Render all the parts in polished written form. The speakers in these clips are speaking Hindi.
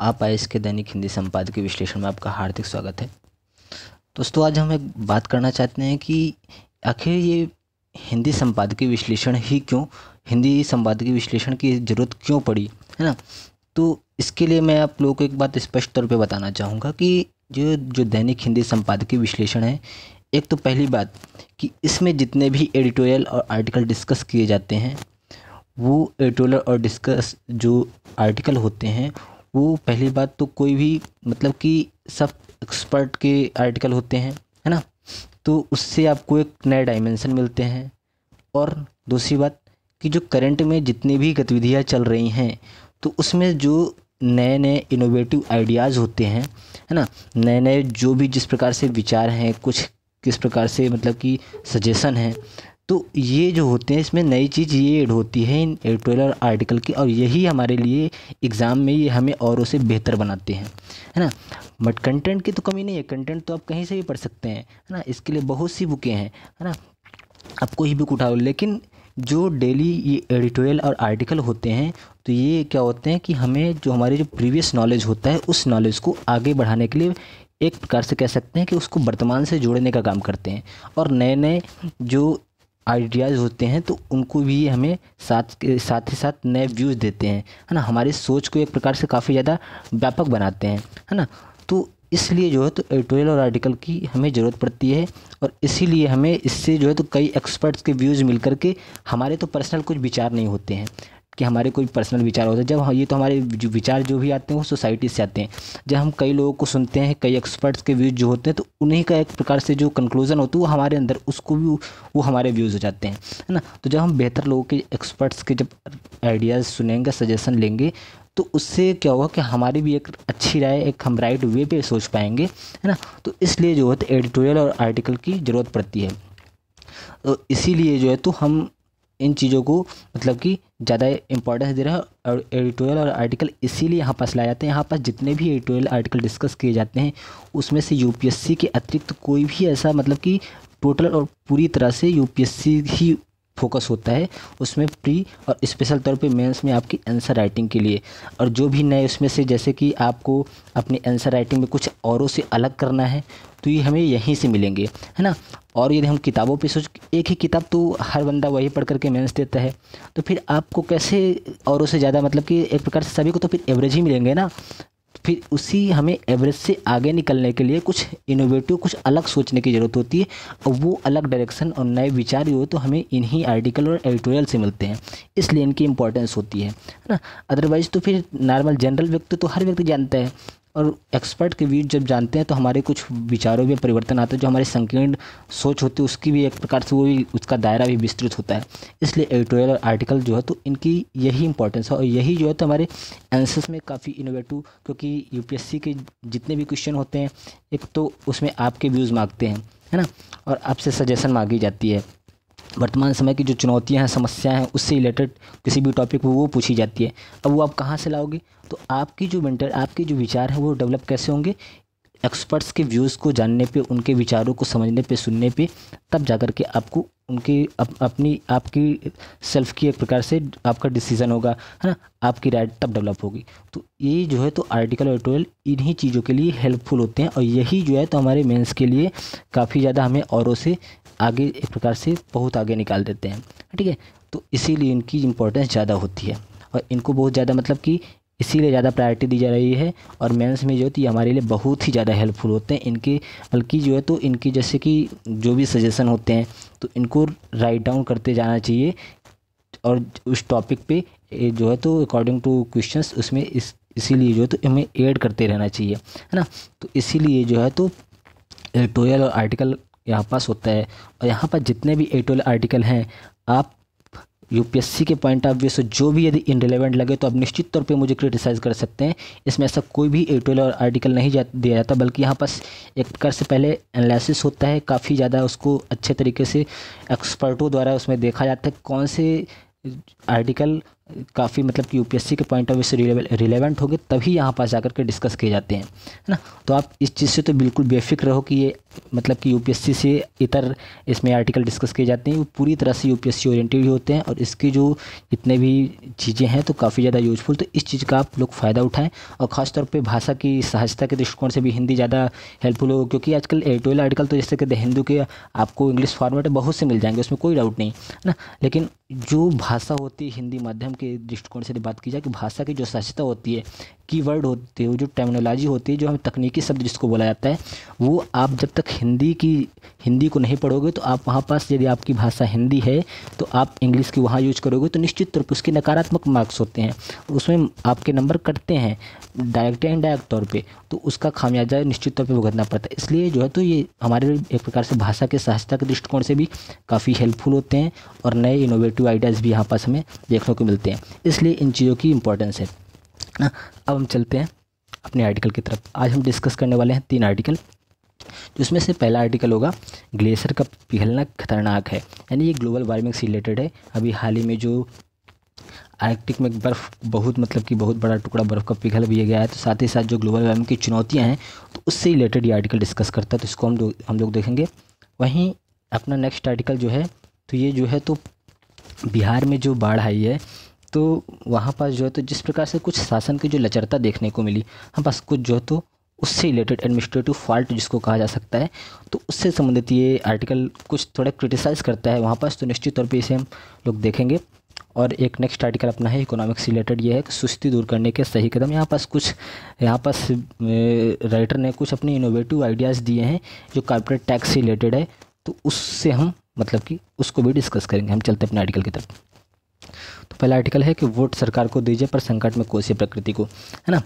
आप आईएएस के दैनिक हिंदी संपादकीय विश्लेषण में आपका हार्दिक स्वागत है। दोस्तों, आज हम एक बात करना चाहते हैं कि आखिर ये हिंदी संपादकीय विश्लेषण ही क्यों, हिंदी संपादकीय विश्लेषण की ज़रूरत क्यों पड़ी, है ना। तो इसके लिए मैं आप लोगों को एक बात स्पष्ट तौर पे बताना चाहूँगा कि जो दैनिक हिंदी संपादकीय विश्लेषण है, एक तो पहली बात कि इसमें जितने भी एडिटोरियल और आर्टिकल डिस्कस किए जाते हैं, वो एडिटोरियल और डिस्कस जो आर्टिकल होते हैं वो पहली बात तो कोई भी मतलब कि सब एक्सपर्ट के आर्टिकल होते हैं, है ना। तो उससे आपको एक नए डायमेंशन मिलते हैं। और दूसरी बात कि जो करंट में जितनी भी गतिविधियाँ चल रही हैं, तो उसमें जो नए नए इनोवेटिव आइडियाज़ होते हैं, है ना, नए नए जो भी जिस प्रकार से विचार हैं, कुछ किस प्रकार से मतलब कि सजेशन है, तो ये जो होते हैं इसमें नई चीज़ ये ऐड होती है इन एडिटोरियल आर्टिकल की। और यही हमारे लिए एग्ज़ाम में ये हमें औरों से बेहतर बनाते हैं, है ना। बट कंटेंट की तो कमी नहीं है, कंटेंट तो आप कहीं से भी पढ़ सकते हैं, है ना। इसके लिए बहुत सी बुकें हैं, है ना, आप कोई बुक उठाओ। लेकिन जो डेली ये एडिटोरियल और आर्टिकल होते हैं, तो ये क्या होते हैं कि हमें जो हमारे जो प्रीवियस नॉलेज होता है, उस नॉलेज को आगे बढ़ाने के लिए एक प्रकार से कह सकते हैं कि उसको वर्तमान से जोड़ने का काम करते हैं। और नए नए जो आइडियाज़ होते हैं, तो उनको भी हमें साथ ही साथ नए व्यूज़ देते हैं, है ना। हमारी सोच को एक प्रकार से काफ़ी ज़्यादा व्यापक बनाते हैं, है ना। तो इसलिए जो है तो एडिटोरियल और आर्टिकल की हमें ज़रूरत पड़ती है। और इसीलिए हमें इससे जो है तो कई एक्सपर्ट्स के व्यूज़ मिल करके हमारे तो पर्सनल कुछ विचार नहीं होते हैं कि हमारे कोई पर्सनल विचार होते हैं। जब ये तो हमारे जो विचार जो भी आते हैं वो सोसाइटी से आते हैं। जब हम कई लोगों को सुनते हैं, कई एक्सपर्ट्स के व्यूज़ जो होते हैं, तो उन्हीं का एक प्रकार से जो कंक्लूज़न होता है वो हमारे अंदर उसको भी वो हमारे व्यूज़ हो जाते हैं, है ना। तो जब हम बेहतर लोगों के एक्सपर्ट्स के जब आइडियाज़ सुनेंगे, सजेशन लेंगे, तो उससे क्या होगा कि हमारी भी एक अच्छी राय, एक हम राइट वे पे सोच पाएंगे, है ना। तो इसलिए जो है तो एडिटोरियल और आर्टिकल की ज़रूरत पड़ती है। तो इसीलिए जो है तो हम इन चीज़ों को मतलब कि ज़्यादा इंपॉर्टेंस दे रहा है। और एडिटोरियल और आर्टिकल इसीलिए यहाँ पास लाए जाते हैं। यहाँ पास जितने भी एडिटोरियल आर्टिकल डिस्कस किए जाते हैं, उसमें से यूपीएससी के अतिरिक्त कोई भी ऐसा मतलब कि टोटल और पूरी तरह से यूपीएससी ही फोकस होता है। उसमें प्री और स्पेशल तौर पे मेंस में आपकी आंसर राइटिंग के लिए, और जो भी नए उसमें से जैसे कि आपको अपनी आंसर राइटिंग में कुछ औरों से अलग करना है, तो ये हमें यहीं से मिलेंगे, है ना। और यदि हम किताबों पे सोच, एक ही किताब तो हर बंदा वही पढ़ करके मेंस देता है, तो फिर आपको कैसे औरों से ज़्यादा मतलब कि एक प्रकार से सभी को तो फिर एवरेज ही मिलेंगे ना। फिर उसी हमें एवरेज से आगे निकलने के लिए कुछ इनोवेटिव, कुछ अलग सोचने की ज़रूरत होती है। और वो अलग डायरेक्शन और नए विचार हो तो हमें इन्हीं आर्टिकल और एडिटोरियल से मिलते हैं, इसलिए इनकी इंपॉर्टेंस होती है, ना। अदरवाइज़ तो फिर नॉर्मल जनरल व्यक्ति तो हर व्यक्ति जानता है, और एक्सपर्ट के व्यूज जब जानते हैं तो हमारे कुछ विचारों में परिवर्तन आता है। जो हमारी संकीर्ण सोच होती है उसकी भी एक प्रकार से वो भी उसका दायरा भी विस्तृत होता है। इसलिए एडिटोरियल और आर्टिकल जो है तो इनकी यही इंपॉर्टेंस है। और यही जो है तो हमारे आंसर्स में काफ़ी इनोवेटिव, क्योंकि यूपीएससी के जितने भी क्वेश्चन होते हैं, एक तो उसमें आपके व्यूज़ मांगते हैं, है ना, और आपसे सजेशन मांगी जाती है। वर्तमान समय की जो चुनौतियां हैं, समस्याएं हैं, उससे रिलेटेड किसी भी टॉपिक पर वो पूछी जाती है। अब वो आप कहाँ से लाओगे, तो आपकी जो मेंटर, आपके जो विचार हैं वो डेवलप कैसे होंगे, एक्सपर्ट्स के व्यूज़ को जानने पे, उनके विचारों को समझने पे, सुनने पे, तब जाकर के आपको उनके आपकी सेल्फ की एक प्रकार से आपका डिसीजन होगा, है ना, आपकी राय तब डेवलप होगी। तो ये जो है तो आर्टिकल और एडिटोरियल इन्हीं चीज़ों के लिए हेल्पफुल होते हैं। और यही जो है तो हमारे मेंस के लिए काफ़ी ज़्यादा हमें औरों से आगे एक प्रकार से बहुत आगे निकाल देते हैं, ठीक है। तो इसीलिए इनकी इम्पोर्टेंस ज़्यादा होती है, और इनको बहुत ज़्यादा मतलब कि इसीलिए ज़्यादा प्रायोरिटी दी जा रही है। और मेंस में जो है तो ये हमारे लिए बहुत ही ज़्यादा हेल्पफुल होते हैं इनके, बल्कि जो है तो इनकी जैसे कि जो भी सजेशन होते हैं तो इनको राइट डाउन करते जाना चाहिए, और उस टॉपिक पे जो है तो अकॉर्डिंग टू क्वेश्चंस उसमें इसीलिए जो है तो हमें ऐड करते रहना चाहिए, है ना। तो इसीलिए जो है तो एडिटोरियल और आर्टिकल यहाँ पास होता है। और यहाँ पर जितने भी एडिटोरियल आर्टिकल हैं, आप यूपीएससी के पॉइंट ऑफ व्यू से जो भी यदि इनरिलेवेंट लगे तो आप निश्चित तौर पे मुझे क्रिटिसाइज़ कर सकते हैं। इसमें ऐसा कोई भी एडिटोरियल और आर्टिकल नहीं दिया जाता, बल्कि यहाँ पास एक प्रकार से पहले एनालिसिस होता है, काफ़ी ज़्यादा उसको अच्छे तरीके से एक्सपर्टों द्वारा उसमें देखा जाता है कौन से आर्टिकल काफ़ी मतलब कि यूपीएससी के पॉइंट ऑफ व्यू से रिलेवेंट होंगे, तभी यहाँ पास जाकर के डिस्कस किए जाते हैं, है ना। तो आप इस चीज़ से तो बिल्कुल बेफिक्र रहो कि ये मतलब कि यूपीएससी से इतर इसमें आर्टिकल डिस्कस किए जाते हैं, वो पूरी तरह से यूपीएससी ओरिएंटेड होते हैं और इसकी जो इतने भी चीज़ें हैं तो काफ़ी ज़्यादा यूजफुल। तो इस चीज़ का आप लोग फ़ायदा उठाएँ और ख़ासतौर पर भाषा की सहजता के दृष्टिकोण से भी हिंदी ज़्यादा हेल्पफुल हो, क्योंकि आजकल एडिटोरियल आर्टिकल तो जैसे कि द हिंदू के आपको इंग्लिश फॉर्मेट बहुत से मिल जाएंगे, उसमें कोई डाउट नहीं, है ना। लेकिन जो भाषा होती है हिंदी माध्यम के दृष्टिकोण से बात की जाए कि भाषा की जो सहजता होती है, कीवर्ड होते हैं, जो टर्मिनोलॉजी होती है, जो हम तकनीकी शब्द जिसको बोला जाता है, वो आप जब तक हिंदी को नहीं पढ़ोगे तो आप वहाँ पास यदि आपकी भाषा हिंदी है तो आप इंग्लिश की वहाँ यूज करोगे तो निश्चित तौर पर उसके नकारात्मक मार्क्स होते हैं, उसमें आपके नंबर कटते हैं डायरेक्ट या इनडायरेक्ट तौर पर, तो उसका खामियाजा निश्चित तौर पर भुगतना पड़ता है। इसलिए जो है तो ये हमारे एक प्रकार से भाषा के सहजता के दृष्टिकोण से भी काफ़ी हेल्पफुल होते हैं और नए इनोवेटिव आइडियाज़ भी यहाँ पास हमें देखने को मिलते हैं, इसलिए इन चीज़ों की इंपॉर्टेंस है ना। अब हम चलते हैं अपने आर्टिकल की तरफ। आज हम डिस्कस करने वाले हैं 3 आर्टिकल, जिसमें से पहला आर्टिकल होगा ग्लेशियर का पिघलना खतरनाक है, यानी ये ग्लोबल वार्मिंग से रिलेटेड है। अभी हाल ही में जो आर्कटिक में बर्फ़ बहुत बड़ा टुकड़ा बर्फ़ का पिघल भी गया है, तो साथ ही साथ जो ग्लोबल वार्मिंग की चुनौतियाँ हैं तो उससे रिलेटेड ये आर्टिकल डिस्कस करता है, तो इसको हम लोग देखेंगे। वहीं अपना नेक्स्ट आर्टिकल जो है तो ये जो है तो बिहार में जो बाढ़ आई है तो वहाँ पास जो है तो जिस प्रकार से कुछ शासन की जो लचरता देखने को मिली, हम पास कुछ जो है तो उससे रिलेटेड एडमिनिस्ट्रेटिव फॉल्ट जिसको कहा जा सकता है, तो उससे संबंधित ये आर्टिकल कुछ थोड़ा क्रिटिसाइज़ करता है वहाँ पास, तो निश्चित तौर पे इसे हम लोग देखेंगे। और एक नेक्स्ट आर्टिकल अपना है इकोनॉमिक्स रिलेटेड, ये है कि सुस्ती दूर करने के सही कदम। यहाँ पास राइटर ने कुछ अपने इनोवेटिव आइडियाज़ दिए हैं जो कॉर्पोरेट टैक्स से रिलेटेड है, तो उससे हम मतलब कि उसको भी डिस्कस करेंगे। हम चलते हैं अपने आर्टिकल की तरफ। तो पहला आर्टिकल है कि वोट सरकार को दीजिए पर संकट में कोसी प्रकृति को, है ना।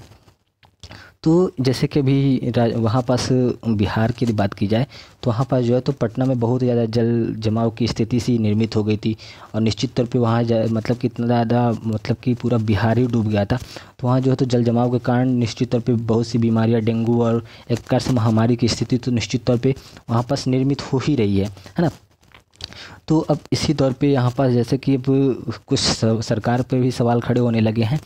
तो जैसे कि अभी वहाँ पास बिहार की बात की जाए तो वहाँ पास जो है तो पटना में बहुत ज़्यादा जल जमाव की स्थिति सी निर्मित हो गई थी और निश्चित तौर पे वहाँ मतलब कि इतना ज़्यादा मतलब कि पूरा बिहार ही डूब गया था। तो वहाँ जो है तो जल जमाव के कारण निश्चित तौर पे बहुत सी बीमारियाँ, डेंगू और एक प्रकार से महामारी की स्थिति तो निश्चित तौर पर वहाँ पास निर्मित हो ही रही है ना। तो अब इसी तौर पे यहाँ पास जैसे कि अब कुछ सरकार पे भी सवाल खड़े होने लगे हैं,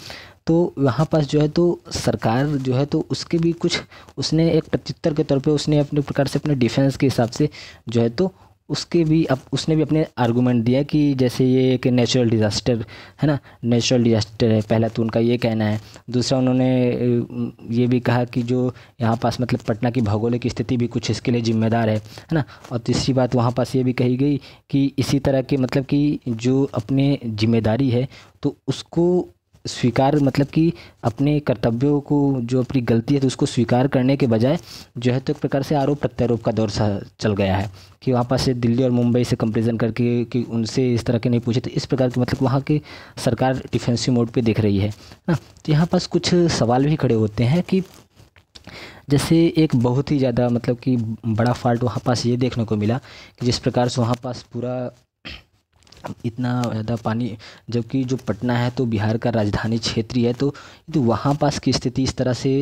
तो यहाँ पास जो है तो सरकार जो है तो उसके भी कुछ उसने एक प्रत्युत्तर के तौर पे उसने अपने प्रकार से अपने डिफेंस के हिसाब से जो है तो उसने भी अपने आर्गूमेंट दिया कि जैसे ये एक नेचुरल डिज़ास्टर है ना, नेचुरल डिज़ास्टर है, पहला तो उनका ये कहना है। दूसरा उन्होंने ये भी कहा कि जो यहाँ पास मतलब पटना की भौगोलिक स्थिति भी कुछ इसके लिए ज़िम्मेदार है ना। और तीसरी बात वहाँ पास ये भी कही गई कि इसी तरह के मतलब कि जो अपने जिम्मेदारी है तो उसको स्वीकार मतलब कि अपने कर्तव्यों को जो अपनी गलती है तो उसको स्वीकार करने के बजाय जो है तो एक प्रकार से आरोप प्रत्यारोप का दौर सा चल गया है कि वहाँ पास दिल्ली और मुंबई से कंपेरिजन करके कि उनसे इस तरह के नहीं पूछे, तो इस प्रकार के मतलब वहाँ की सरकार डिफेंसिव मोड पे दिख रही है ना। तो यहाँ पास कुछ सवाल भी खड़े होते हैं कि जैसे एक बहुत ही ज़्यादा मतलब कि बड़ा फॉल्ट वहाँ पास ये देखने को मिला कि जिस प्रकार से वहाँ पास पूरा इतना ज़्यादा पानी, जबकि जो पटना है तो बिहार का राजधानी क्षेत्र है, तो वहाँ पास की स्थिति इस तरह से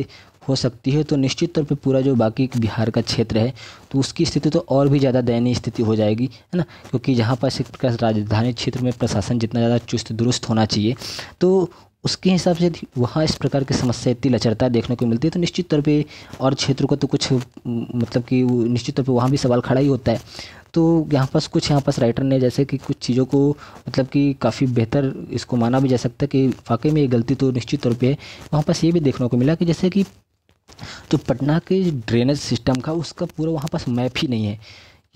हो सकती है तो निश्चित तौर पे पूरा जो बाकी बिहार का क्षेत्र है तो उसकी स्थिति तो और भी ज़्यादा दयनीय स्थिति हो जाएगी, है ना। क्योंकि जहाँ पास एक प्रकार राजधानी क्षेत्र में प्रशासन जितना ज़्यादा चुस्त दुरुस्त होना चाहिए तो उसके हिसाब से वहाँ इस प्रकार की समस्या इतनी लचरता देखने को मिलती है, तो निश्चित तौर पे और क्षेत्रों का तो कुछ मतलब कि निश्चित तौर पे वहाँ भी सवाल खड़ा ही होता है। तो यहाँ पास राइटर ने जैसे कि कुछ चीज़ों को मतलब कि काफ़ी बेहतर इसको माना भी जा सकता है कि वाकई में ये गलती तो निश्चित तौर पर है। वहाँ पास ये भी देखने को मिला कि जैसे कि जो पटना के ड्रेनेज सिस्टम का उसका पूरा वहाँ पास मैप ही नहीं है,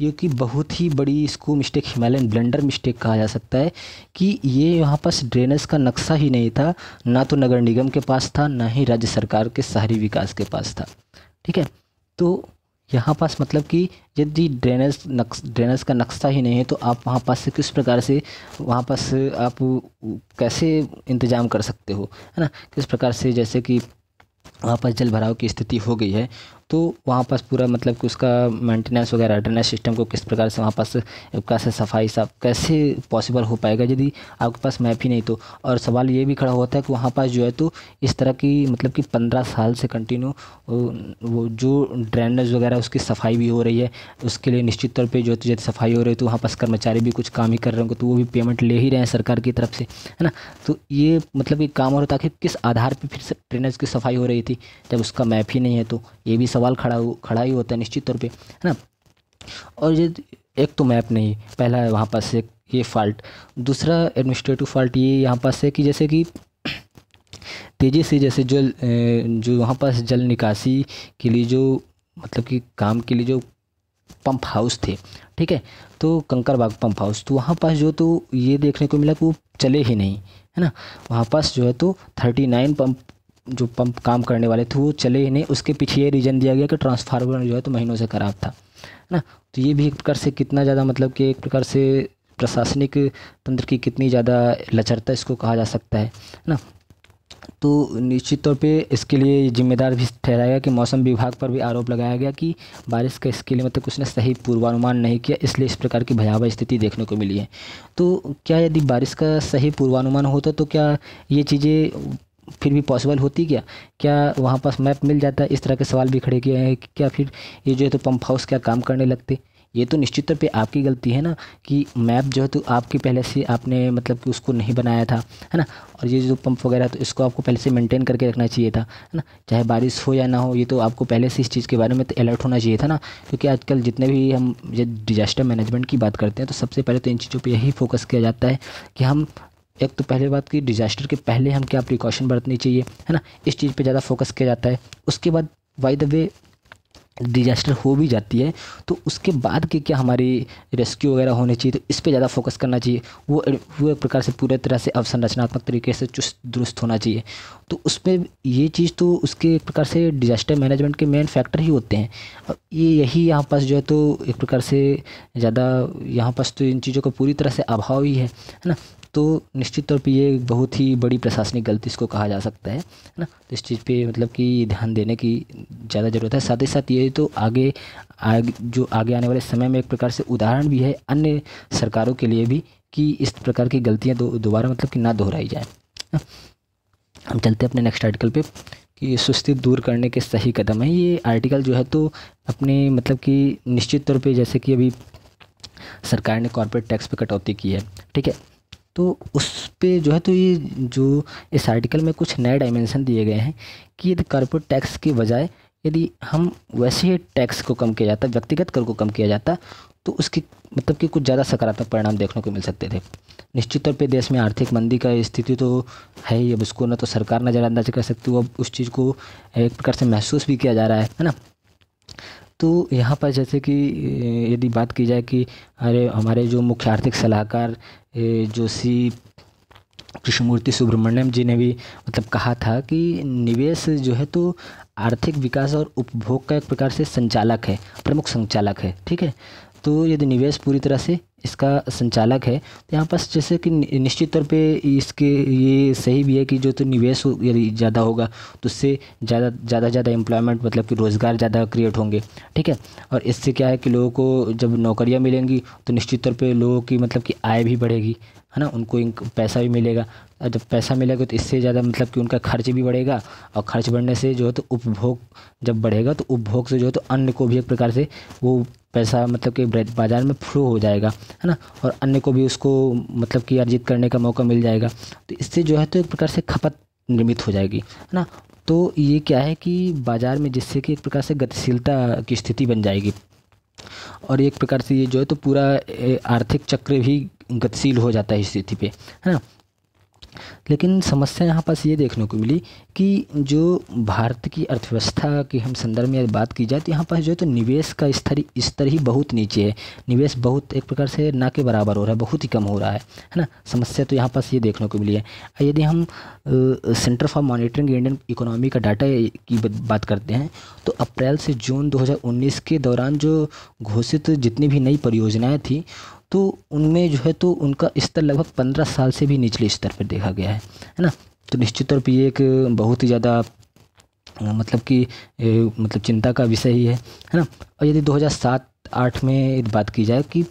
ये कि बहुत ही बड़ी इसको मिस्टेक, हिमालयन ब्लेंडर मिस्टेक कहा जा सकता है कि ये यहाँ पास ड्रेनेज का नक्शा ही नहीं था, ना तो नगर निगम के पास था, ना ही राज्य सरकार के शहरी विकास के पास था, ठीक है। तो यहाँ पास मतलब कि यदि ड्रेनेज का नक्शा ही नहीं है तो आप वहाँ पास से किस प्रकार से वहाँ पास आप कैसे इंतज़ाम कर सकते हो, है ना। किस प्रकार से जैसे कि वहाँ पास जल भराव की स्थिति हो गई है तो वहाँ पास पूरा मतलब कि उसका मेंटेनेंस वगैरह ड्रेनेज सिस्टम को किस प्रकार से वहाँ पास कैसे सफाई साफ कैसे पॉसिबल हो पाएगा यदि आपके पास मैप ही नहीं तो। और सवाल ये भी खड़ा होता है कि वहाँ पास जो है तो इस तरह की मतलब कि 15 साल से कंटिन्यू वो जो ड्रेनेज वगैरह उसकी सफाई भी हो रही है, उसके लिए निश्चित तौर पर जो यदि सफाई हो रही है तो वहाँ पास कर्मचारी भी कुछ काम ही कर रहे होंगे तो वो भी पेमेंट ले ही रहे हैं सरकार की तरफ से, है ना। तो ये मतलब कि काम हो रहा था कि किस आधार पर फिर ड्रेनेज की सफाई हो रही थी जब उसका मैप ही नहीं है, तो ये भी सवाल खड़ा ही होता है निश्चित तौर पे, है ना। और ये एक तो मैप नहीं, पहला है वहाँ पास एक ये फ़ॉल्ट, दूसरा एडमिनिस्ट्रेटिव फ़ॉल्ट ये यहाँ पास है कि जैसे कि तेज़ी से जैसे जो वहाँ पास जल निकासी के लिए जो मतलब कि काम के लिए जो पंप हाउस थे, ठीक है, तो कंकड़बाग पंप हाउस, तो वहाँ पास जो तो ये देखने को मिला कि वो चले ही नहीं, है ना। वहाँ पास जो है तो 39 पंप काम करने वाले थे वो चले ही नहीं। उसके पीछे ये रीज़न दिया गया कि ट्रांसफार्मर जो है तो महीनों से ख़राब था, है ना। तो ये भी एक प्रकार से कितना ज़्यादा मतलब कि एक प्रकार से प्रशासनिक तंत्र की कितनी ज़्यादा लचरता इसको कहा जा सकता है ना। तो निश्चित तौर पे इसके लिए जिम्मेदार भी ठहराया कि मौसम विभाग पर भी आरोप लगाया गया कि बारिश का इसके लिए मतलब उसने सही पूर्वानुमान नहीं किया, इसलिए इस प्रकार की भयावह स्थिति देखने को मिली है। तो क्या यदि बारिश का सही पूर्वानुमान होता तो क्या ये चीज़ें फिर भी पॉसिबल होती? क्या वहाँ पास मैप मिल जाता? इस तरह के सवाल भी खड़े किए हैं कि क्या फिर ये जो है तो पंप हाउस क्या काम करने लगते? ये तो निश्चित तौर पे आपकी गलती है ना कि मैप जो है तो आपके पहले से आपने मतलब कि उसको नहीं बनाया था, है ना। और ये जो पंप वगैरह तो इसको आपको पहले से मेंटेन करके रखना चाहिए था, है ना। चाहे बारिश हो या ना हो, ये तो आपको पहले से इस चीज़ के बारे में तो अलर्ट होना चाहिए था ना, क्योंकि आजकल जितने भी हम ये डिजास्टर मैनेजमेंट की बात करते हैं तो सबसे पहले तो इन चीज़ों पर यही फोकस किया जाता है कि हम एक तो पहले बात की डिजास्टर के पहले हम क्या प्रिकॉशन बरतनी चाहिए, है ना, इस चीज़ पे ज़्यादा फोकस किया जाता है। उसके बाद बाय द वे डिजास्टर हो भी जाती है तो उसके बाद के क्या हमारी रेस्क्यू वगैरह होने चाहिए, तो इस पे ज़्यादा फोकस करना चाहिए। वो एक प्रकार से पूरे तरह से अवसंरचनात्मक तरीके से चुस्त दुरुस्त होना चाहिए। तो उसमें ये चीज़ तो उसके एक प्रकार से डिजास्टर मैनेजमेंट के मेन फैक्टर ही होते हैं। अब ये यही यहाँ पास जो है तो एक प्रकार से ज़्यादा यहाँ पास तो इन चीज़ों का पूरी तरह से अभाव ही है ना। तो निश्चित तौर पे ये बहुत ही बड़ी प्रशासनिक गलती इसको कहा जा सकता है ना। तो इस चीज़ पे मतलब कि ध्यान देने की ज़्यादा ज़रूरत है। साथ ही साथ ये तो आगे आने वाले समय में एक प्रकार से उदाहरण भी है अन्य सरकारों के लिए भी कि इस प्रकार की गलतियां दोबारा मतलब कि ना दोहराई जाए। हम चलते हैं अपने नेक्स्ट आर्टिकल पे कि सुस्ती दूर करने के सही कदम है। ये आर्टिकल जो है तो अपने मतलब कि निश्चित तौर पर जैसे कि अभी सरकार ने कॉर्पोरेट टैक्स पर कटौती की है, ठीक है, तो उस पे जो है तो ये जो इस आर्टिकल में कुछ नए डायमेंशन दिए गए हैं कि यदि कॉर्पोरेट टैक्स के बजाय यदि हम वैसे ही टैक्स को कम किया जाता, व्यक्तिगत कर को कम किया जाता, तो उसकी मतलब कि कुछ ज़्यादा सकारात्मक परिणाम देखने को मिल सकते थे। निश्चित तौर पे देश में आर्थिक मंदी का स्थिति तो है ही, अब उसको ना तो सरकार नज़रअंदाज कर सकती हो, अब उस चीज़ को एक प्रकार से महसूस भी किया जा रहा है ना। तो यहाँ पर जैसे कि यदि बात की जाए कि अरे हमारे जो मुख्य आर्थिक सलाहकार जो कृष्णमूर्ति सुब्रमण्यम जी ने भी मतलब कहा था कि निवेश जो है तो आर्थिक विकास और उपभोग का एक प्रकार से संचालक है, प्रमुख संचालक है, ठीक है। तो यदि निवेश पूरी तरह से इसका संचालक है तो यहाँ पास जैसे कि निश्चित तौर पे इसके ये सही भी है कि जो तो निवेश यदि ज़्यादा होगा तो उससे ज़्यादा एम्प्लॉयमेंट मतलब कि रोज़गार ज़्यादा क्रिएट होंगे, ठीक है। और इससे क्या है कि लोगों को जब नौकरियाँ मिलेंगी तो निश्चित तौर पे लोगों की मतलब कि आय भी बढ़ेगी, है ना, उनको पैसा भी मिलेगा। और जब पैसा मिलेगा तो इससे ज़्यादा मतलब कि उनका खर्च भी बढ़ेगा, और खर्च बढ़ने से जो है तो उपभोग जब बढ़ेगा तो उपभोग से जो है तो अन्न को भी एक प्रकार से वो पैसा मतलब कि बाज़ार में फ्लो हो जाएगा, है ना, और अन्य को भी उसको मतलब कि अर्जित करने का मौका मिल जाएगा। तो इससे जो है तो एक प्रकार से खपत निर्मित हो जाएगी, है ना। तो ये क्या है कि बाज़ार में जिससे कि एक प्रकार से गतिशीलता की स्थिति बन जाएगी, और एक प्रकार से ये जो है तो पूरा आर्थिक चक्र भी गतिशील हो जाता है इस स्थिति पे, है ना। लेकिन समस्या यहाँ पास ये देखने को मिली कि जो भारत की अर्थव्यवस्था की हम संदर्भ में बात की जाए तो यहाँ पास जो है तो निवेश का स्तर ही बहुत नीचे है। निवेश बहुत एक प्रकार से ना के बराबर हो रहा है, बहुत ही कम हो रहा है ना। समस्या तो यहाँ पास ये देखने को मिली है। यदि हम centre for monitoring Indian economy का डाटा की बात करते हैं तो अप्रैल से जून 2019 के दौरान जो घोषित जितनी भी नई परियोजनाएँ थी तो उनमें जो है तो उनका स्तर लगभग 15 साल से भी निचले स्तर पर देखा गया है ना। तो निश्चित तौर पर ये एक बहुत ही ज़्यादा मतलब कि मतलब चिंता का विषय ही है ना। और यदि 2007-08 में बात की जाए कि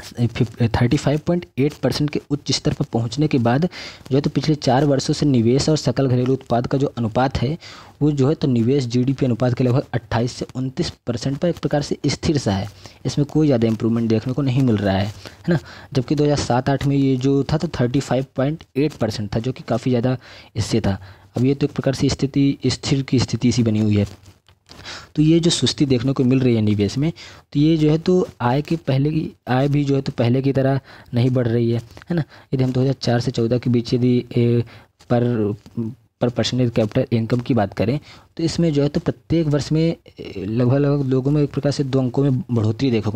35.8% के उच्च स्तर पर पहुंचने के बाद जो है तो पिछले 4 वर्षों से निवेश और सकल घरेलू उत्पाद का जो अनुपात है वो जो है तो निवेश जीडीपी अनुपात के लगभग 28 से 29% पर एक प्रकार से स्थिर सा है। इसमें कोई ज़्यादा इंप्रूवमेंट देखने को नहीं मिल रहा है ना। जबकि 2007-08 में ये जो था तो 35.8% था, जो कि काफ़ी ज़्यादा इससे था। अब ये तो एक प्रकार से स्थिति स्थिर की स्थिति सी बनी हुई है। तो ये जो सुस्ती देखने को मिल रही है निवेश में, तो ये जो है तो आय भी जो है तो पहले की तरह नहीं बढ़ रही है ना। यदि हम 2004 से 14 के बीच यदि पर परसेंटेज कैपिटल इनकम की बात करें तो इसमें जो है तो प्रत्येक वर्ष में लगभग लोगों में एक प्रकार से 2 अंकों में बढ़ोतरी देखने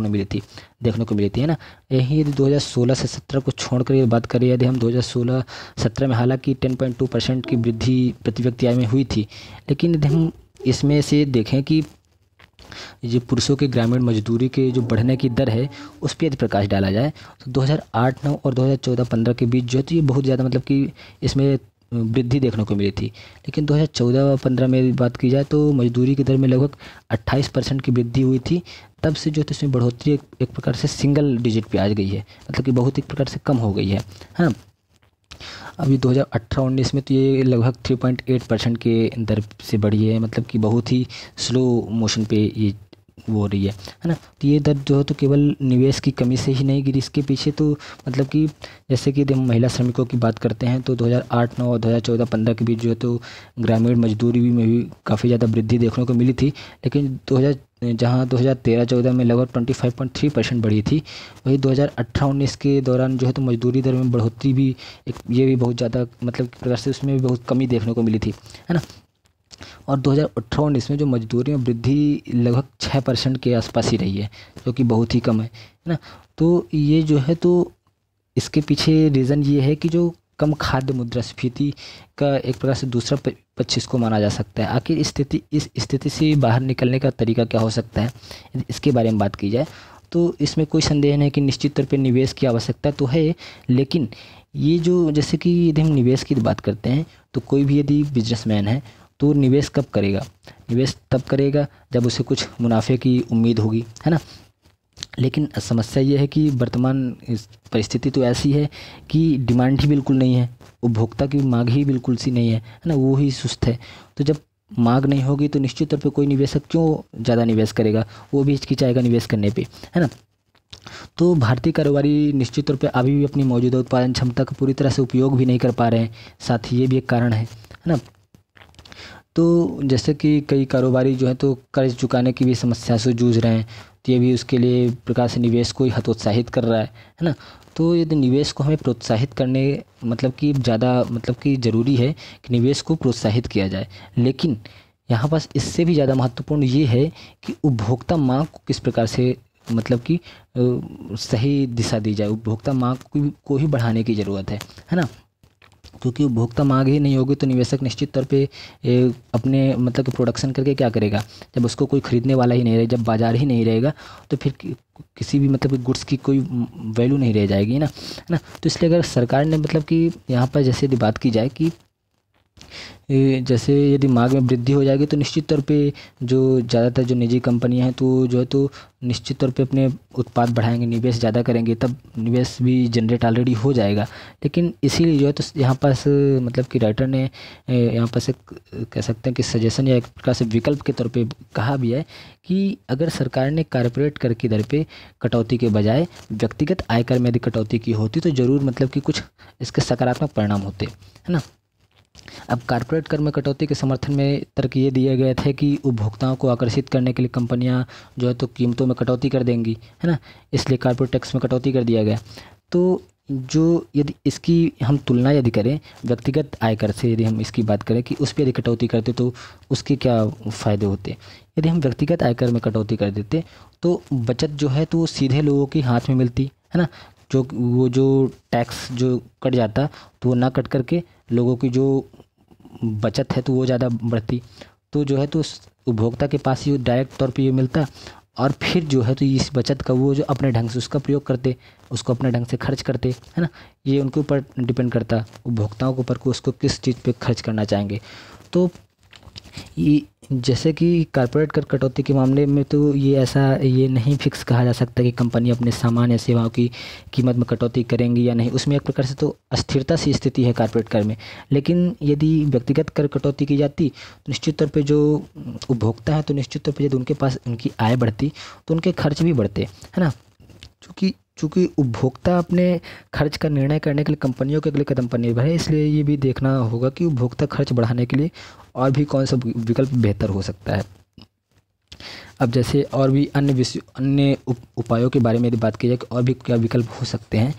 को मिली थी है ना। यही यदि 2016 से 17 को छोड़कर ये बात करें, यदि हम 2016-17 में हालांकि 10.2% की वृद्धि प्रति व्यक्ति आय में हुई थी, लेकिन यदि हम इसमें से देखें कि ये पुरुषों के ग्रामीण मजदूरी के जो बढ़ने की दर है उस पर यदि प्रकाश डाला जाए तो 2008-09 और 2014-15 के बीच जो है तो ये बहुत ज़्यादा मतलब कि इसमें वृद्धि देखने को मिली थी। लेकिन 2014-15 में बात की जाए तो मजदूरी की दर में लगभग 28% की वृद्धि हुई थी। तब से जो है तो इसमें बढ़ोतरी एक प्रकार से सिंगल डिजिट पर आ गई है, मतलब कि बहुत एक प्रकार से कम हो गई है। अभी 2018-19 में तो ये लगभग 3.8% के दर से बढ़ी है, मतलब कि बहुत ही स्लो मोशन पे ये हो रही है ना। तो ये दर जो है तो केवल निवेश की कमी से ही नहीं गिरी, इसके पीछे तो मतलब कि जैसे कि हम महिला श्रमिकों की बात करते हैं तो 2008-09 और 2014-15 के बीच जो है तो ग्रामीण मजदूरी में भी काफ़ी ज़्यादा वृद्धि देखने को मिली थी। लेकिन 2013-14 में लगभग 25.3% बढ़ी थी, वही 2018-19 के दौरान जो है तो मजदूरी दर में बढ़ोतरी भी ये भी बहुत ज़्यादा मतलब प्रकार से उसमें भी बहुत कमी देखने को मिली थी है ना। और 2018-19 में जो मजदूरी में वृद्धि लगभग 6% के आसपास ही रही है, जो कि बहुत ही कम है ना। तो ये जो है तो इसके पीछे रीज़न ये है कि जो कम खाद्य मुद्रास्फीति का एक प्रकार से दूसरा पक्ष इसको माना जा सकता है। आखिर इस स्थिति से बाहर निकलने का तरीका क्या हो सकता है, इसके बारे में बात की जाए तो इसमें कोई संदेह नहीं कि निश्चित तौर पर निवेश की आवश्यकता तो है, लेकिन ये जो जैसे कि यदि हम निवेश की बात करते हैं तो कोई भी यदि बिजनेसमैन है तो निवेश कब करेगा? निवेश तब करेगा जब उसे कुछ मुनाफे की उम्मीद होगी है ना। लेकिन समस्या ये है कि वर्तमान परिस्थिति तो ऐसी है कि डिमांड ही बिल्कुल नहीं है, उपभोक्ता की मांग ही बिल्कुल सी नहीं है ना, वो ही सुस्त है। तो जब मांग नहीं होगी तो निश्चित तौर पे कोई निवेशक क्यों ज़्यादा निवेश करेगा, वो भी हिचकिचाएगा निवेश करने पे है ना। तो भारतीय कारोबारी निश्चित तौर पे अभी भी अपनी मौजूदा उत्पादन क्षमता का पूरी तरह से उपयोग भी नहीं कर पा रहे हैं, साथ ही ये भी एक कारण है ना। तो जैसे कि कई कारोबारी जो है तो कर्ज चुकाने की भी समस्या से जूझ रहे हैं, तो ये भी उसके लिए प्रकार से निवेश को ही हतोत्साहित कर रहा है ना। तो यदि निवेश को हमें प्रोत्साहित करने मतलब कि ज़्यादा मतलब कि ज़रूरी है कि निवेश को प्रोत्साहित किया जाए, लेकिन यहाँ पास इससे भी ज़्यादा महत्वपूर्ण ये है कि उपभोक्ता मांग को किस प्रकार से मतलब कि सही दिशा दी जाए। उपभोक्ता मांग को ही बढ़ाने की ज़रूरत है ना, क्योंकि उपभोक्ता मांग ही नहीं होगी तो निवेशक निश्चित तौर पे अपने मतलब कि प्रोडक्शन करके क्या करेगा। जब उसको कोई ख़रीदने वाला ही नहीं रहेगा, जब बाज़ार ही नहीं रहेगा तो फिर किसी भी मतलब गुड्स की कोई वैल्यू नहीं रह जाएगी ना है ना। तो इसलिए अगर सरकार ने मतलब कि यहाँ पर जैसे यदि बात की जाए कि जैसे यदि मांग में वृद्धि हो जाएगी तो निश्चित तौर पे जो ज़्यादातर जो निजी कंपनियां हैं तो जो है तो निश्चित तौर पे अपने उत्पाद बढ़ाएंगे, निवेश ज़्यादा करेंगे, तब निवेश भी जनरेट ऑलरेडी हो जाएगा। लेकिन इसीलिए जो है तो यहाँ पास मतलब कि राइटर ने यहाँ पास एक कह सकते हैं कि सजेशन या एक प्रकार से विकल्प के तौर पर कहा भी है कि अगर सरकार ने कॉर्पोरेट कर की दर पर कटौती के बजाय व्यक्तिगत आयकर में यदि कटौती की होती तो ज़रूर मतलब कि कुछ इसके सकारात्मक परिणाम होते है ना। अब कॉर्पोरेट कर में कटौती के समर्थन में तर्क ये दिए गए थे कि उपभोक्ताओं को आकर्षित करने के लिए कंपनियां जो है तो कीमतों में कटौती कर देंगी है ना, इसलिए कॉर्पोरेट टैक्स में कटौती कर दिया गया। तो जो यदि इसकी हम तुलना यदि करें व्यक्तिगत आयकर से, यदि हम इसकी बात करें कि उस पर यदि कटौती करते तो उसके क्या फ़ायदे होते। यदि हम व्यक्तिगत आयकर में कटौती कर देते तो बचत जो है तो सीधे लोगों के हाथ में मिलती है ना, जो वो जो टैक्स जो कट जाता तो वो ना कट करके लोगों की जो बचत है तो वो ज़्यादा बढ़ती। तो जो है तो उपभोक्ता के पास ही डायरेक्ट तौर पे ये मिलता और फिर जो है तो इस बचत का वो जो अपने ढंग से उसका प्रयोग करते, उसको अपने ढंग से खर्च करते है ना। ये उनके ऊपर डिपेंड करता उपभोक्ताओं के ऊपर कि उसको किस चीज़ पे खर्च करना चाहेंगे। तो ये जैसे कि कॉर्पोरेट कर कटौती के मामले में तो ये ऐसा ये नहीं फिक्स कहा जा सकता कि कंपनी अपने सामान या सेवाओं की कीमत में कटौती करेंगी या नहीं, उसमें एक प्रकार से तो अस्थिरता सी स्थिति है कॉर्पोरेट कर में। लेकिन यदि व्यक्तिगत कर कटौती की जाती तो निश्चित तौर पे जो उपभोक्ता है तो निश्चित तौर पे यदि उनके पास उनकी आय बढ़ती तो उनके खर्च भी बढ़ते, है ना। चूँकि उपभोक्ता अपने खर्च का निर्णय करने के लिए कंपनियों के अगले कदम पर निर्भर है, इसलिए ये भी देखना होगा कि उपभोक्ता खर्च बढ़ाने के लिए और भी कौन सा विकल्प बेहतर हो सकता है। अब जैसे और भी अन्य उपायों के बारे में यदि बात की जाए कि और भी क्या विकल्प हो सकते हैं,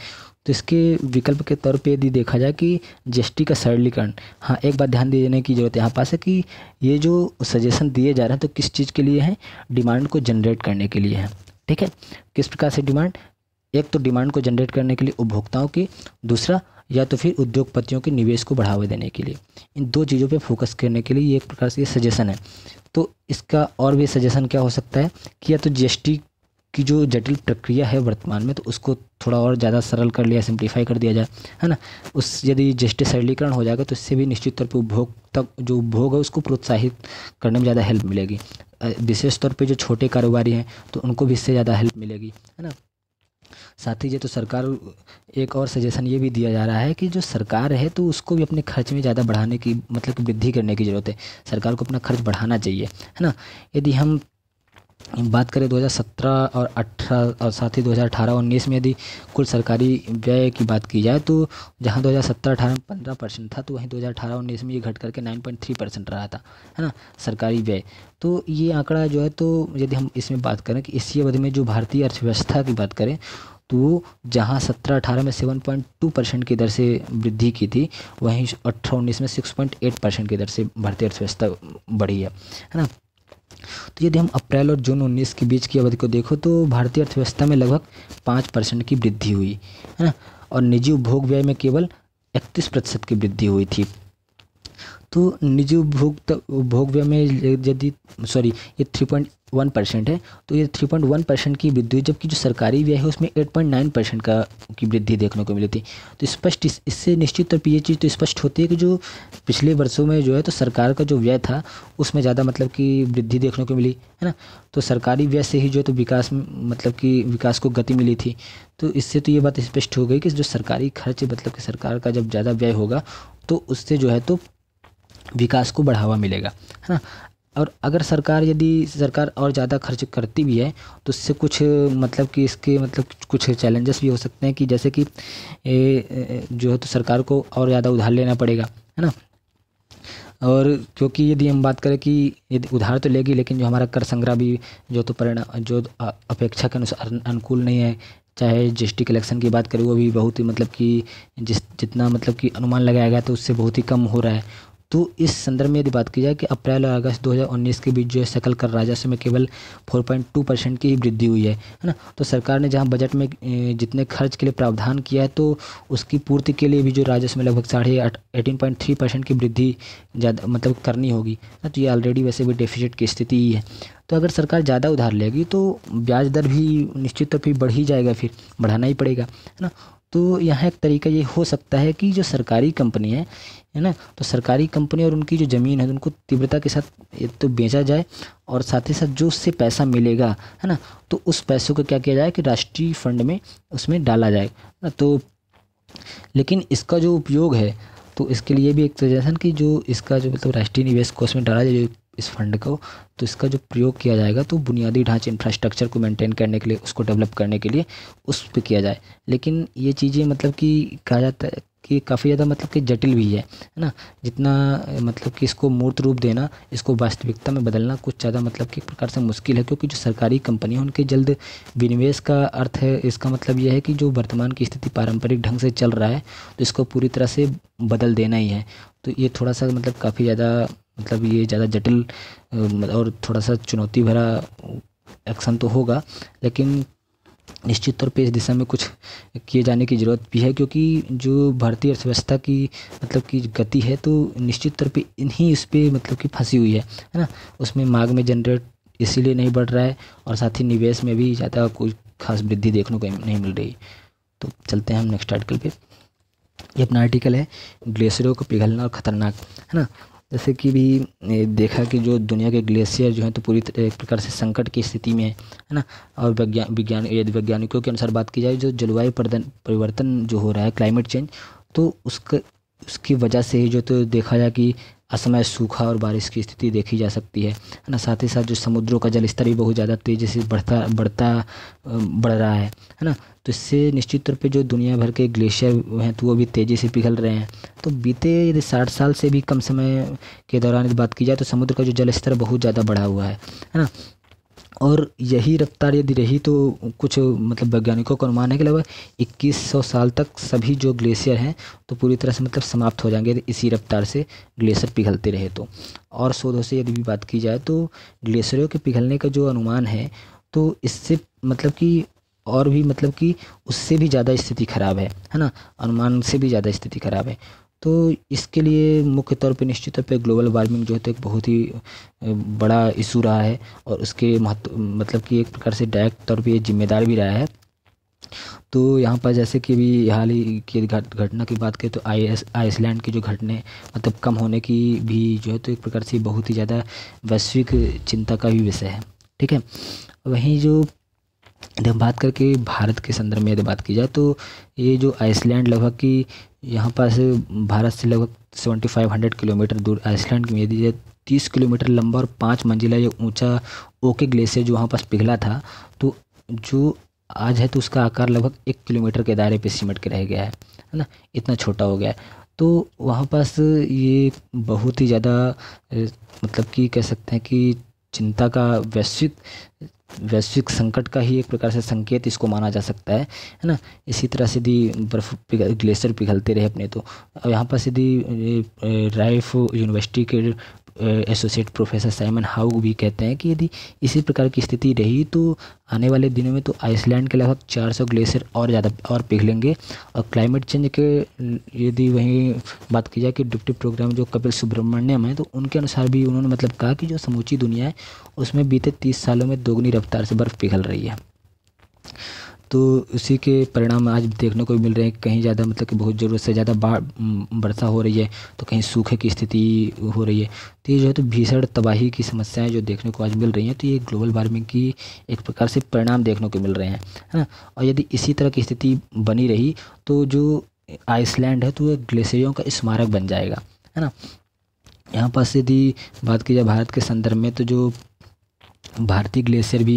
तो इसके विकल्प के तौर पे यदि देखा जाए कि जीएसटी का सरलीकरण। हाँ, एक बात ध्यान देने की ज़रूरत है यहाँ पास है कि ये जो सजेशन दिए जा रहे हैं तो किस चीज़ के लिए है, डिमांड को जनरेट करने के लिए है। ठीक है, किस प्रकार से डिमांड, एक तो डिमांड को जनरेट करने के लिए उपभोक्ताओं की, दूसरा या तो फिर उद्योगपतियों के निवेश को बढ़ावा देने के लिए, इन दो चीज़ों पे फोकस करने के लिए ये एक प्रकार से सजेशन है। तो इसका और भी सजेशन क्या हो सकता है कि या तो जीएसटी की जो जटिल प्रक्रिया है वर्तमान में तो उसको थोड़ा और ज़्यादा सरल कर लिया, सिंप्लीफाई कर दिया जाए, है ना। उस यदि जीएसटी सरलीकरण हो जाएगा तो इससे भी निश्चित तौर पर उपभोक्ता जो उपभोग है उसको प्रोत्साहित करने में ज़्यादा हेल्प मिलेगी। विशेष तौर पर जो छोटे कारोबारी हैं तो उनको भी इससे ज़्यादा हेल्प मिलेगी, है ना। साथ ही ये तो सरकार, एक और सजेशन ये भी दिया जा रहा है कि जो सरकार है तो उसको भी अपने खर्च में ज़्यादा बढ़ाने की, मतलब कि वृद्धि करने की ज़रूरत है। सरकार को अपना खर्च बढ़ाना चाहिए, है ना। यदि हम बात करें 2017 और 18 और साथ ही 2018-19 में यदि कुल सरकारी व्यय की बात की जाए तो जहां 2017-18 में 15% था तो वहीं 2018-19 में ये घट करके 9.3% रहा था, है ना, सरकारी व्यय। तो ये आंकड़ा जो है, तो यदि हम इसमें बात करें कि इसी अवधि में जो भारतीय अर्थव्यवस्था की बात करें तो जहां 17-18 में 7.2% की दर से वृद्धि की थी, वहीं 18-19 में 6.8% की दर से भारतीय अर्थव्यवस्था बढ़ी है, ना। तो यदि हम अप्रैल और जून 19 के बीच की अवधि को देखो तो भारतीय अर्थव्यवस्था में लगभग 5% की वृद्धि हुई, है ना, और निजी उपभोग व्यय में केवल 31% की वृद्धि हुई थी। तो निजी उपभोग व्यय में यदि ये 3.1% है तो ये 3.1% की वृद्धि, जबकि जो सरकारी व्यय है उसमें 8.9% की वृद्धि देखने को मिली थी। तो स्पष्ट इससे निश्चित तौर पर ये चीज़ तो स्पष्ट होती है कि जो पिछले वर्षों में जो है तो सरकार का जो व्यय था उसमें ज़्यादा, मतलब कि वृद्धि देखने को मिली, है ना। तो सरकारी व्यय से ही जो है तो विकास, मतलब कि विकास को गति मिली थी। तो इससे तो ये बात स्पष्ट हो गई कि जो सरकारी खर्च, मतलब कि सरकार का जब ज़्यादा व्यय होगा तो उससे जो है तो विकास को बढ़ावा मिलेगा, है ना। और अगर सरकार और ज़्यादा खर्च करती भी है तो इससे कुछ, मतलब कि इसके, मतलब कुछ चैलेंजेस भी हो सकते हैं कि जैसे कि जो है तो सरकार को और ज़्यादा उधार लेना पड़ेगा, है ना। और क्योंकि यदि हम बात करें कि यदि उधार तो लेगी लेकिन जो हमारा कर संग्रह भी जो तो परिणाम जो अपेक्षा के अनुसार अनुकूल नहीं है, चाहे जीएसटी कलेक्शन की बात करें वो भी बहुत ही, मतलब कि जितना मतलब कि अनुमान लगाया गया तो उससे बहुत ही कम हो रहा है। तो इस संदर्भ में यदि बात की जाए कि अप्रैल और अगस्त 2019 के बीच जो है सकल कर राजस्व में केवल 4.2% की ही वृद्धि हुई है ना। तो सरकार ने जहां बजट में जितने खर्च के लिए प्रावधान किया है तो उसकी पूर्ति के लिए भी जो राजस्व में लगभग 18.3% की वृद्धि ज़्यादा, मतलब करनी होगी ना। तो ये ऑलरेडी वैसे भी डेफिसिट की स्थिति ही है। तो अगर सरकार ज़्यादा उधार लेगी तो ब्याज दर भी निश्चित तौर पर बढ़ ही जाएगा, फिर बढ़ाना ही पड़ेगा, है ना। तो यहाँ एक तरीका ये हो सकता है कि जो सरकारी कंपनी है ना, तो सरकारी कंपनी और उनकी जो ज़मीन है उनको तीव्रता के साथ एक तो बेचा जाए और साथ ही साथ जो उससे पैसा मिलेगा, है ना, तो उस पैसों को क्या किया जाए कि राष्ट्रीय फंड में उसमें डाला जाए ना। तो लेकिन इसका जो उपयोग है तो इसके लिए भी एक सजेशन कि जो इसका जो, मतलब राष्ट्रीय निवेश कोष में डाला जाए इस फंड को, तो इसका जो प्रयोग किया जाएगा तो बुनियादी ढांचे इंफ्रास्ट्रक्चर को मेंटेन करने के लिए, उसको डेवलप करने के लिए उस पर किया जाए। लेकिन ये चीज़ें, मतलब कि कहा जाता है कि काफ़ी ज़्यादा, मतलब कि जटिल भी है, है ना। जितना, मतलब कि इसको मूर्त रूप देना, इसको वास्तविकता में बदलना कुछ ज़्यादा, मतलब कि एक प्रकार से मुश्किल है, क्योंकि जो सरकारी कंपनियां उनके जल्द विनिवेश का अर्थ है, इसका मतलब यह है कि जो वर्तमान की स्थिति पारंपरिक ढंग से चल रहा है तो इसको पूरी तरह से बदल देना ही है। तो ये थोड़ा सा, मतलब काफ़ी ज़्यादा, मतलब ये ज़्यादा जटिल और थोड़ा सा चुनौती भरा एक्शन तो होगा, लेकिन निश्चित तौर पे इस दिशा में कुछ किए जाने की ज़रूरत भी है, क्योंकि जो भारतीय अर्थव्यवस्था की, मतलब कि गति है तो निश्चित तौर पे इन्हीं उस पर, मतलब कि फंसी हुई है ना। उसमें मांग में जनरेट इसीलिए नहीं बढ़ रहा है और साथ ही निवेश में भी ज़्यादा कोई खास वृद्धि देखने को नहीं मिल रही। तो चलते हैं हम नेक्स्ट आर्टिकल पर। ये अपना आर्टिकल है ग्लेशियरों को पिघलना और ख़तरनाक, है ना। जैसे कि भी देखा कि जो दुनिया के ग्लेशियर जो हैं तो पूरी प्रकार से संकट की स्थिति में है ना। और यदि वैज्ञानिकों के अनुसार बात की जाए जो जलवायु परिवर्तन जो हो रहा है क्लाइमेट चेंज, तो उसकी वजह से ही जो तो देखा जाए कि असमय सूखा और बारिश की स्थिति देखी जा सकती है ना। साथ ही साथ जो समुद्रों का जलस्तर भी बहुत ज़्यादा तेज़ी से बढ़ रहा है ना। तो इससे निश्चित तौर पे जो दुनिया भर के ग्लेशियर हैं तो वो भी तेज़ी से पिघल रहे हैं। तो बीते यदि 60 साल से भी कम समय के दौरान यदि बात की जाए तो समुद्र का जो जलस्तर बहुत ज़्यादा बढ़ा हुआ है ना। और यही रफ्तार यदि रही तो कुछ मतलब वैज्ञानिकों का अनुमान है कि लगभग 2100 साल तक सभी जो ग्लेशियर हैं तो पूरी तरह से मतलब समाप्त हो जाएंगे इसी रफ्तार से ग्लेशियर पिघलते रहे तो। और शोधों से यदि भी बात की जाए तो ग्लेशियरों के पिघलने का जो अनुमान है तो इससे मतलब कि और भी मतलब कि उससे भी ज़्यादा स्थिति ख़राब है ना। अनुमान से भी ज़्यादा स्थिति ख़राब है। तो इसके लिए मुख्य तौर पे निश्चित तौर पे ग्लोबल वार्मिंग जो है तो एक बहुत ही बड़ा इशू रहा है और उसके महत्व मतलब कि एक प्रकार से डायरेक्ट तौर पे जिम्मेदार भी रहा है। तो यहाँ पर जैसे कि भी हाल ही की घटना की बात करें तो आइसलैंड की जो घटने मतलब कम होने की भी जो है तो एक प्रकार से बहुत ही ज़्यादा वैश्विक चिंता का भी विषय है, ठीक है। वहीं जो यदि हम बात करके भारत के संदर्भ में यदि बात की जाए तो ये जो आइसलैंड लगभग कि यहाँ पास भारत से लगभग 7500 किलोमीटर दूर आइसलैंड में यदि 30 किलोमीटर लंबा और 5 मंजिला ये ऊंचा ओके ग्लेशियर जो वहाँ पास पिघला था तो जो आज है तो उसका आकार लगभग 1 किलोमीटर के दायरे पे सिमट के रह गया है ना। इतना छोटा हो गया है। तो वहाँ पास ये बहुत ही ज़्यादा मतलब कि कह सकते हैं कि चिंता का वैश्विक संकट का ही एक प्रकार से संकेत इसको माना जा सकता है ना। इसी तरह से यदि ग्लेशियर पिघलते रहे अपने तो। अब यहाँ पर यदि राइफ यूनिवर्सिटी के एसोसिएट प्रोफेसर साइमन हाउ भी कहते हैं कि यदि इसी प्रकार की स्थिति रही तो आने वाले दिनों में तो आइसलैंड के लगभग 400 ग्लेशियर और पिघलेंगे। और क्लाइमेट चेंज के यदि वहीं बात की जाए कि डिप्टी प्रोग्राम जो कपिल सुब्रमण्यम हैं तो उनके अनुसार भी उन्होंने मतलब कहा कि जो समूची दुनिया है उसमें बीते 30 सालों में दोगुनी रफ्तार से बर्फ़ पिघल रही है। तो उसी के परिणाम आज देखने को मिल रहे हैं। कहीं ज़्यादा मतलब कि बहुत ज़रूरत से ज़्यादा वर्षा हो रही है तो कहीं सूखे की स्थिति हो रही है। तो ये जो है तो भीषण तबाही की समस्याएं जो देखने को आज मिल रही हैं तो ये ग्लोबल वार्मिंग की एक प्रकार से परिणाम देखने को मिल रहे हैं, है ना। और यदि इसी तरह की स्थिति बनी रही तो जो आइसलैंड है तो ग्लेशियरों का स्मारक बन जाएगा, है ना। यहाँ पर यदि बात की जाए भारत के संदर्भ में तो जो भारतीय ग्लेशियर भी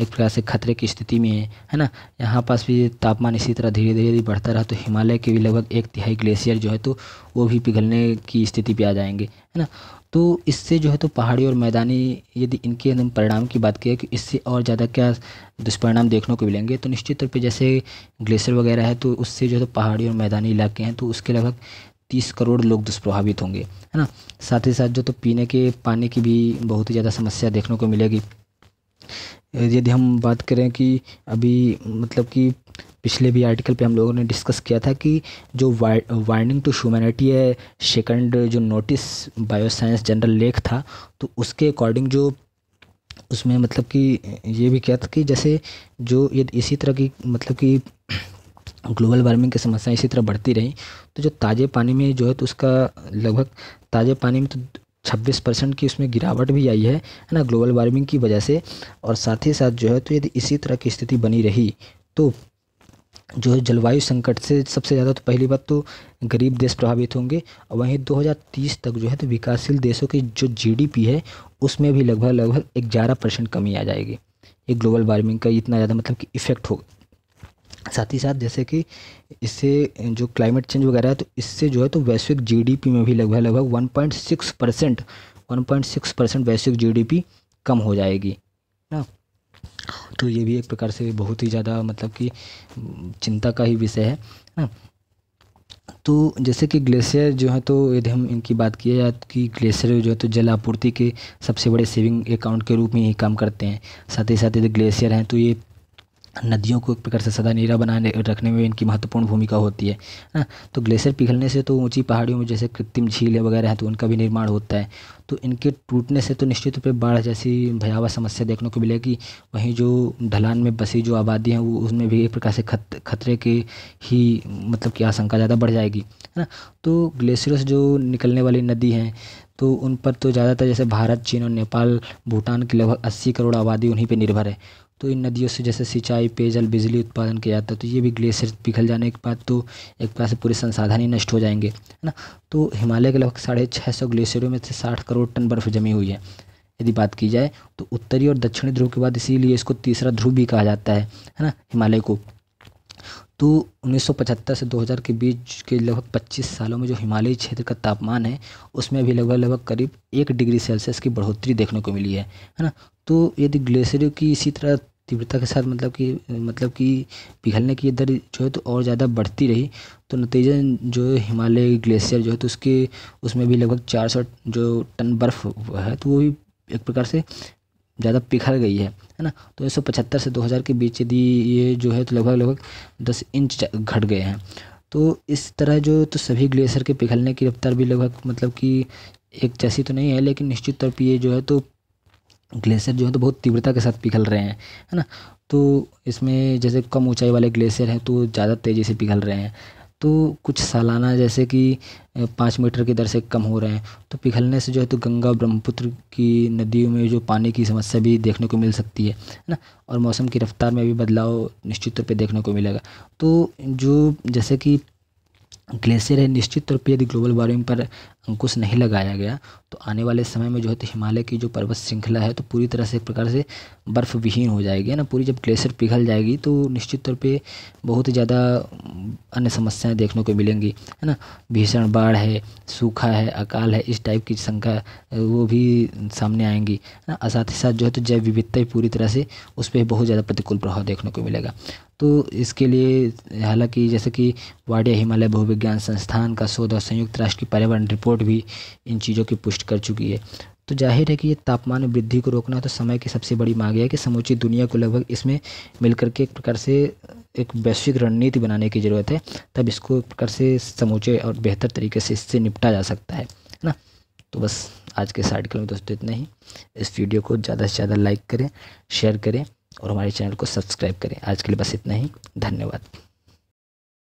एक प्रकार से खतरे की स्थिति में है ना। यहाँ पास भी तापमान इसी तरह धीरे धीरे यदि बढ़ता रहा तो हिमालय के भी लगभग 1/3 ग्लेशियर जो है तो वो भी पिघलने की स्थिति पे आ जाएंगे, है ना। तो इससे जो है तो पहाड़ी और मैदानी यदि इनके हम परिणाम की बात करें कि इससे और ज़्यादा क्या दुष्परिणाम देखने को मिलेंगे तो निश्चित तौर पर जैसे ग्लेशियर वगैरह है तो उससे जो है तो पहाड़ी और मैदानी इलाके हैं तो उसके लगभग 30 करोड़ लोग दुष्प्रभावित होंगे, है ना। साथ ही साथ जो तो पीने के पानी की भी बहुत ही ज़्यादा समस्या देखने को मिलेगी। यदि हम बात करें कि अभी मतलब कि पिछले भी आर्टिकल पे हम लोगों ने डिस्कस किया था कि जो वार्निंग टू ह्यूमैनिटी है सेकंड जो नोटिस बायोसाइंस जनरल लेख था तो उसके अकॉर्डिंग जो उसमें मतलब कि ये भी किया था कि जैसे जो यदि इसी तरह की मतलब कि ग्लोबल वार्मिंग की समस्याएं इसी तरह बढ़ती रहीं तो जो ताज़े पानी में जो है तो उसका लगभग ताज़े पानी में तो 26% की उसमें गिरावट भी आई है ना ग्लोबल वार्मिंग की वजह से। और साथ ही साथ जो है तो यदि इसी तरह की स्थिति बनी रही तो जो है जलवायु संकट से सबसे ज़्यादा तो पहली बात तो गरीब देश प्रभावित होंगे। और वहीं 2030 तक जो है तो विकासशील देशों की जो GDP है उसमें भी लगभग 11% कमी आ जाएगी। ये ग्लोबल वार्मिंग का इतना ज़्यादा मतलब कि इफ़ेक्ट होगा। साथ ही साथ जैसे कि इससे जो क्लाइमेट चेंज वगैरह है तो इससे जो है तो वैश्विक GDP में भी लगभग 1.6% वैश्विक GDP कम हो जाएगी ना। तो ये भी एक प्रकार से बहुत ही ज़्यादा मतलब कि चिंता का ही विषय है ना। तो जैसे कि ग्लेशियर जो है तो यदि हम इनकी बात किया जाए कि ग्लेशियर जो है तो जल आपूर्ति के सबसे बड़े सेविंग अकाउंट के रूप में ही काम करते हैं। साथ ही साथ यदि ग्लेशियर हैं तो ये नदियों को एक प्रकार से सदा नीरा बनाने रखने में इनकी महत्वपूर्ण भूमिका होती है ना। तो ग्लेशियर पिघलने से तो ऊंची पहाड़ियों में जैसे कृत्रिम झीलें वगैरह हैं तो उनका भी निर्माण होता है। तो इनके टूटने से तो निश्चित रूप से बाढ़ जैसी भयावह समस्या देखने को मिलेगी। वहीं जो ढलान में बसी जो आबादी है वो उसमें भी एक प्रकार से खतरे के ही मतलब कि आशंका ज़्यादा बढ़ जाएगी, है ना। तो ग्लेशियर से जो निकलने वाली नदी हैं तो उन पर तो ज़्यादातर जैसे भारत, चीन और नेपाल, भूटान की लगभग 80 करोड़ आबादी उन्हीं पर निर्भर है। तो इन नदियों से जैसे सिंचाई, पेयजल, बिजली उत्पादन किया जाता है। तो ये भी ग्लेशियर पिघल जाने के बाद तो एक तरह से पूरे संसाधन ही नष्ट हो जाएंगे, है ना। तो हिमालय के लगभग 650 ग्लेशियरों में से 60 करोड़ टन बर्फ़ जमी हुई है। यदि बात की जाए तो उत्तरी और दक्षिणी ध्रुव के बाद इसीलिए इसको तीसरा ध्रुव भी कहा जाता है ना, हिमालय को। तो 1975 से 2000 के बीच के लगभग 25 सालों में जो हिमालयी क्षेत्र का तापमान है उसमें भी लगभग करीब 1 डिग्री सेल्सियस की बढ़ोतरी देखने को मिली है ना। तो यदि ग्लेशियरों की इसी तरह तीव्रता के साथ मतलब कि पिघलने की दर जो है तो और ज़्यादा बढ़ती रही, तो नतीजन जो हिमालय ग्लेशियर जो है तो उसमें भी लगभग 400 जो टन बर्फ़ है तो वो भी एक प्रकार से ज़्यादा पिघल गई है ना। तो 1975 से 2000 के बीच यदि ये जो है तो लगभग 10 इंच घट गए हैं। तो इस तरह जो तो सभी ग्लेशियर के पिघलने की रफ्तार भी लगभग मतलब कि एक जैसी तो नहीं है, लेकिन निश्चित तौर पर ये जो है तो ग्लेशियर जो है तो बहुत तीव्रता के साथ पिघल रहे हैं, है ना। तो इसमें जैसे कम ऊंचाई वाले ग्लेशियर हैं तो ज़्यादा तेज़ी से पिघल रहे हैं। तो कुछ सालाना जैसे कि 5 मीटर की दर से कम हो रहे हैं। तो पिघलने से जो है तो गंगा और ब्रह्मपुत्र की नदियों में जो पानी की समस्या भी देखने को मिल सकती है ना। और मौसम की रफ्तार में भी बदलाव निश्चित तौर पर देखने को मिलेगा। तो जो जैसे कि ग्लेशियर है, निश्चित तौर पर यदि ग्लोबल वार्मिंग पर अंकुश नहीं लगाया गया तो आने वाले समय में जो है तो हिमालय की जो पर्वत श्रृंखला है तो पूरी तरह से एक प्रकार से बर्फ़ विहीन हो जाएगी, है ना। पूरी जब ग्लेशियर पिघल जाएगी तो निश्चित तौर पे बहुत ही ज़्यादा अन्य समस्याएं देखने को मिलेंगी, है ना। भीषण बाढ़ है, सूखा है, अकाल है, इस टाइप की शंका वो भी सामने आएंगी, है ना। साथ ही साथ जो है तो जैव विविधता पूरी तरह से उस पर बहुत ज़्यादा प्रतिकूल प्रभाव देखने को मिलेगा। तो इसके लिए हालांकि जैसे कि वाडिया हिमालय भूविज्ञान संस्थान का शोध और संयुक्त राष्ट्र की पर्यावरण रिपोर्ट भी इन चीज़ों की पुष्टि कर चुकी है। तो जाहिर है कि ये तापमान में वृद्धि को रोकना तो समय की सबसे बड़ी मांग है कि समूची दुनिया को लगभग इसमें मिलकर के एक प्रकार से एक वैश्विक रणनीति बनाने की ज़रूरत है, तब इसको एक प्रकार से समूचे और बेहतर तरीके से इससे निपटा जा सकता है ना। तो बस आज के इस आर्टिकल में दोस्तों इतना ही। इस वीडियो को ज़्यादा से ज़्यादा लाइक करें, शेयर करें और हमारे चैनल को सब्सक्राइब करें। आज के लिए बस इतना ही, धन्यवाद।